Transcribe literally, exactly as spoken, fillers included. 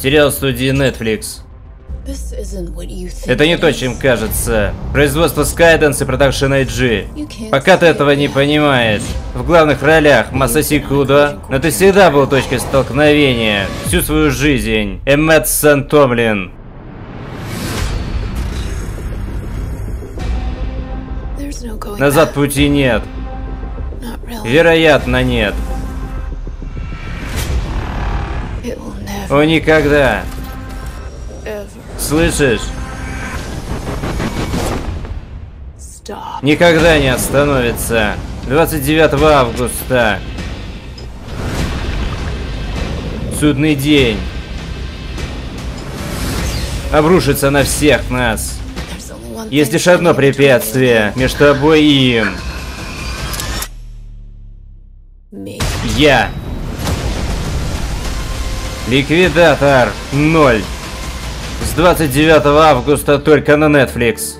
Сериал студии Netflix. Это не то, чем кажется. Производство Skydance и Production ай джи. Пока ты этого не понимаешь. В главных ролях Масаси Кудо, но ты всегда был точкой столкновения. Всю свою жизнь. Эмметт Сантомлин. Назад пути нет. Вероятно, нет. О, никогда. Слышишь? Никогда не остановится. двадцать девятого августа. Судный день. Обрушится на всех нас. Есть лишь одно препятствие между тобой и им. Я. Ликвидатор ноль. С двадцать девятого августа только на Netflix.